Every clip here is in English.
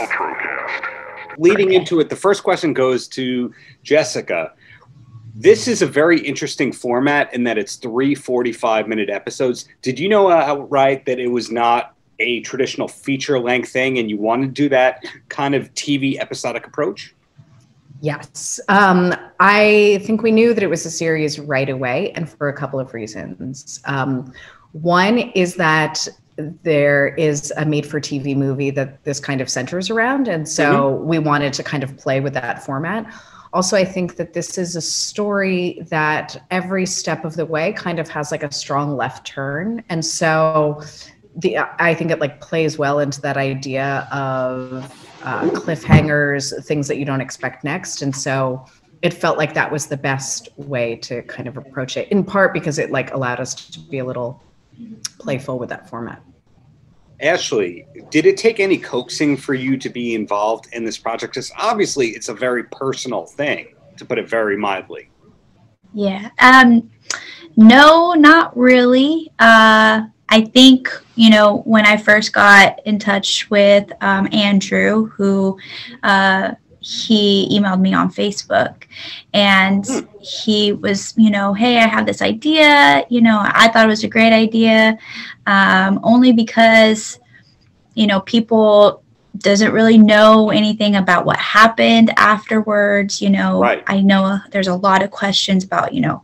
Outrocast. Leading into it, the first question goes to Jessica. This is a very interesting format in that it's 3 45-minute episodes. Did you know outright that it was not a traditional feature-length thing and you wanted to do that kind of TV episodic approach? Yes. I think we knew that it was a series right away, and for a couple of reasons. One is that there is a made-for-TV movie that this kind of centers around, and so we wanted to kind of play with that format. Also, I think that this is a story that every step of the way kind of has like a strong left turn, and so I think it like plays well into that idea of cliffhangers, things that you don't expect next, and so it felt like that was the best way to kind of approach it, in part because it like allowed us to be a little playful with that format. Ashley, did it take any coaxing for you to be involved in this project? Because obviously it's a very personal thing, to put it very mildly. Yeah, no, not really. I think, you know, when I first got in touch with Andrew, who he emailed me on Facebook, and he was, you know, hey, I have this idea, you know, I thought it was a great idea, only because, you know, people doesn't really know anything about what happened afterwards, you know, right. I know there's a lot of questions about, you know,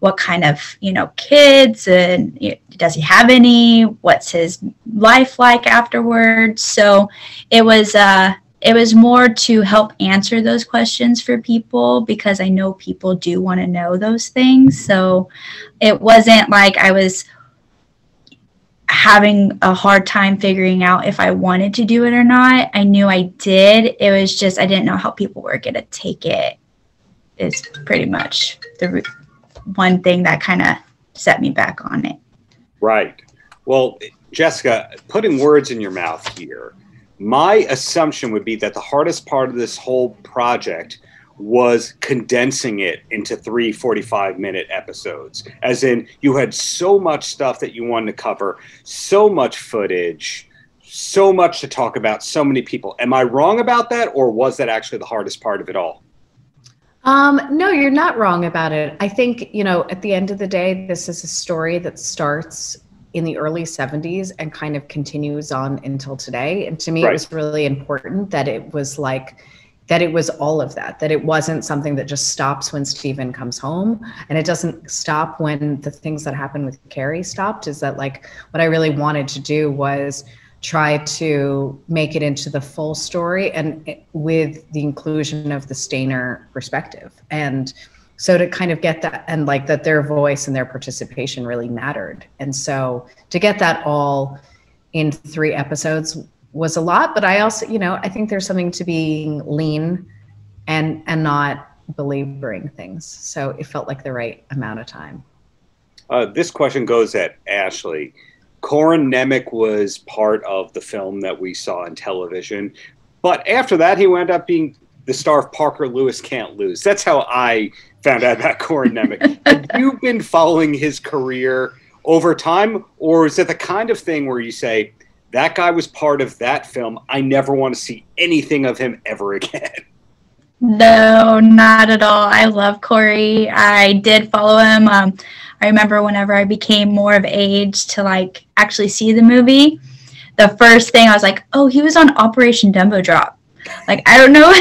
what kind of, you know, kids, and does he have any, what's his life like afterwards? So it was more to help answer those questions for people, because I know people do want to know those things. So it wasn't like I was having a hard time figuring out if I wanted to do it or not. I knew I did. It was just, I didn't know how people were going to take it. It's pretty much the one thing that kind of set me back on it. Right. Well, Jessica, putting words in your mouth here, my assumption would be that the hardest part of this whole project was condensing it into 3 45-minute episodes. As in, you had so much stuff that you wanted to cover, so much footage, so much to talk about, so many people. Am I wrong about that, or was that actually the hardest part of it all? No, you're not wrong about it. I think, you know, at the end of the day, this is a story that starts in the early 70s and kind of continues on until today. And to me, right, it was really important that it was like, that it was all of that, that it wasn't something that just stops when Stephen comes home. And it doesn't stop when the things that happened with Carrie stopped, is that like, what I really wanted to do was try to make it into the full story, and with the inclusion of the Stayner perspective. And so to kind of get that, and like that their voice and their participation really mattered. And so to get that all in 3 episodes was a lot, but I also, you know, I think there's something to being lean and not belaboring things. So it felt like the right amount of time. This question goes at Ashley. Corin Nemec was part of the film that we saw on television, but after that he wound up being the star of Parker Lewis Can't Lose. That's how I found out about Corin Nemec. Have you been following his career over time, or is it the kind of thing where you say, that guy was part of that film, I never want to see anything of him ever again? No, not at all. I love Corey. I did follow him. I remember whenever I became more of age to like actually see the movie, the first thing I was like, oh, he was on Operation Dumbo Drop. Like, I don't know.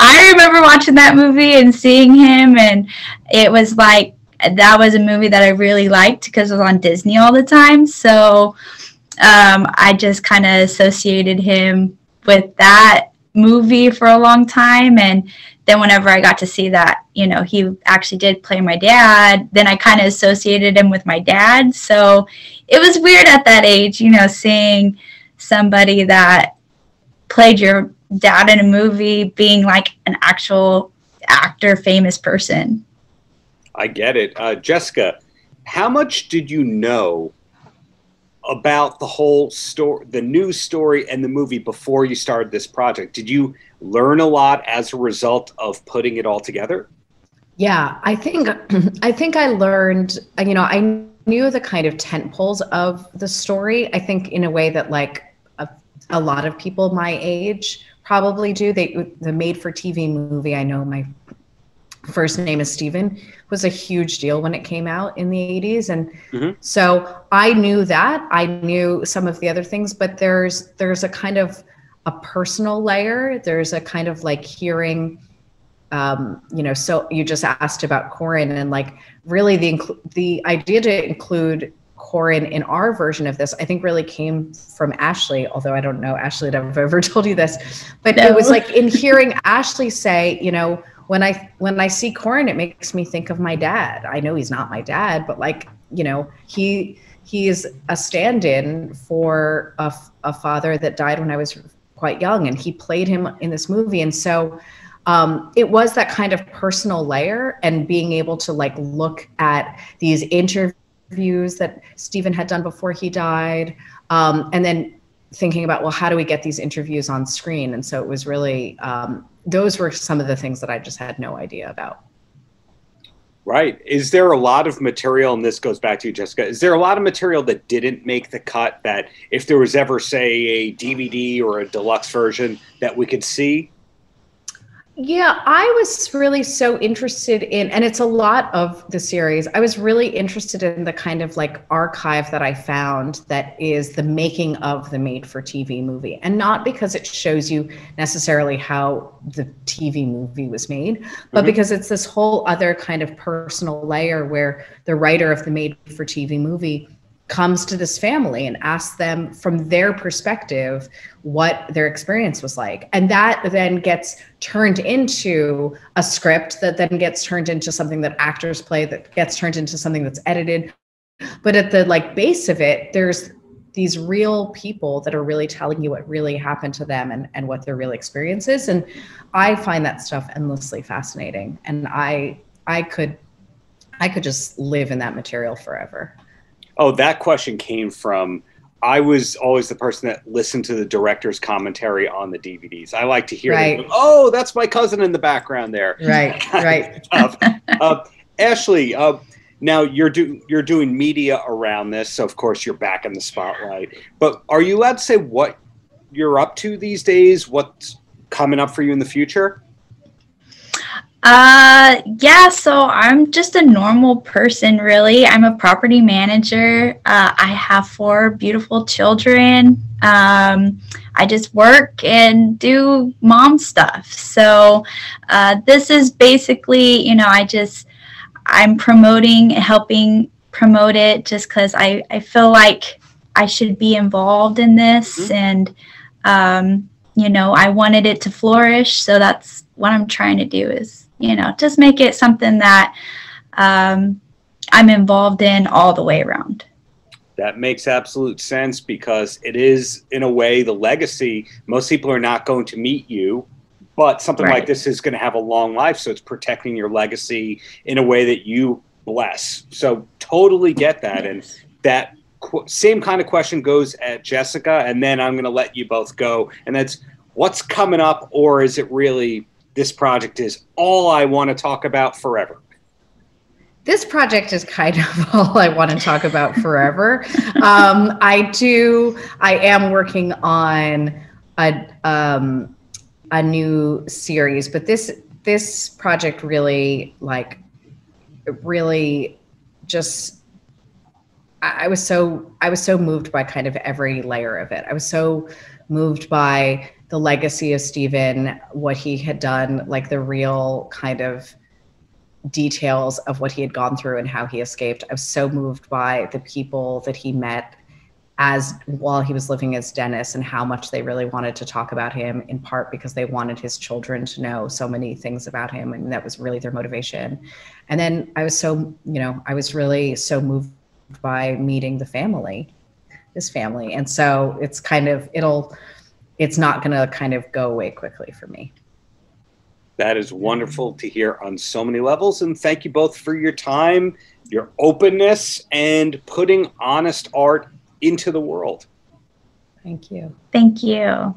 I remember watching that movie and seeing him, and it was like, that was a movie that I really liked because it was on Disney all the time. So I just kind of associated him with that movie for a long time. And then whenever I got to see that, you know, he actually did play my dad, then I kind of associated him with my dad. So it was weird at that age, you know, seeing somebody that played your dad in a movie being like an actual actor, famous person. I get it. Jessica, how much did you know about the whole story, the news story and the movie before you started this project? Did you learn a lot as a result of putting it all together? Yeah, I think I learned, you know, I knew the kind of tent poles of the story, I think, in a way that like a lot of people my age probably do. The made-for-TV movie, I know my first name is Stephen, was a huge deal when it came out in the 80s. And so I knew that. I knew some of the other things, but there's a kind of a personal layer. There's a kind of like hearing, you know, so you just asked about Corin, and like really the idea to include Corin in our version of this, I think really came from Ashley, although I don't know, Ashley, that I've ever told you this, but no. It was like in hearing Ashley say, you know, when I see Corin, it makes me think of my dad. I know he's not my dad, but like, you know, he is a stand-in for a father that died when I was quite young, and he played him in this movie. And so it was that kind of personal layer, and being able to like look at these interviews that Stephen had done before he died, and then thinking about, well, how do we get these interviews on screen? And so it was really, those were some of the things that I just had no idea about. Right. Is there a lot of material, and this goes back to you, Jessica, is there a lot of material that didn't make the cut that if there was ever, say, a DVD or a deluxe version that we could see? Yeah, I was really so interested in, and it's a lot of the series, I was really interested in the kind of like archive that I found that is the making of the made-for-TV movie. And not because it shows you necessarily how the TV movie was made, but because it's this whole other kind of personal layer where the writer of the made-for-TV movie comes to this family and asks them from their perspective what their experience was like. And that then gets turned into a script that then gets turned into something that actors play, that gets turned into something that's edited. But at the like base of it, there's these real people that are really telling you what really happened to them and what their real experience is. And I find that stuff endlessly fascinating. And I could just live in that material forever. Oh, that question came from, I was always the person that listened to the director's commentary on the DVDs. I like to hear, them, oh, that's my cousin in the background there. Right, Ashley, now you're doing media around this, so of course you're back in the spotlight. But are you allowed to say what you're up to these days? What's coming up for you in the future? Yeah, so I'm just a normal person, really. I'm a property manager. I have 4 beautiful children. I just work and do mom stuff. So this is basically, you know, I'm promoting, helping promote it just because I feel like I should be involved in this. And, you know, I wanted it to flourish. So that's what I'm trying to do is, you know, just make it something that I'm involved in all the way around. That makes absolute sense because it is, in a way, the legacy. Most people are not going to meet you, but something like this is going to have a long life. So it's protecting your legacy in a way that you bless. So totally get that. Yes. And that same kind of question goes at Jessica. And then I'm going to let you both go. And that's what's coming up, or is it really... This project is all I want to talk about forever. This project is kind of all I want to talk about forever. I am working on a new series, but this project really just I was so moved by kind of every layer of it. I was so moved by the legacy of Stephen, what he had done, like the real kind of details of what he had gone through and how he escaped. I was so moved by the people that he met while he was living as Dennis and how much they really wanted to talk about him, in part because they wanted his children to know so many things about him, and that was really their motivation. And then I was so, you know, I was really so moved by meeting the family, this family. And so it's kind of, it's not going to kind of go away quickly for me. That is wonderful to hear on so many levels. And thank you both for your time, your openness, and putting honest art into the world. Thank you. Thank you.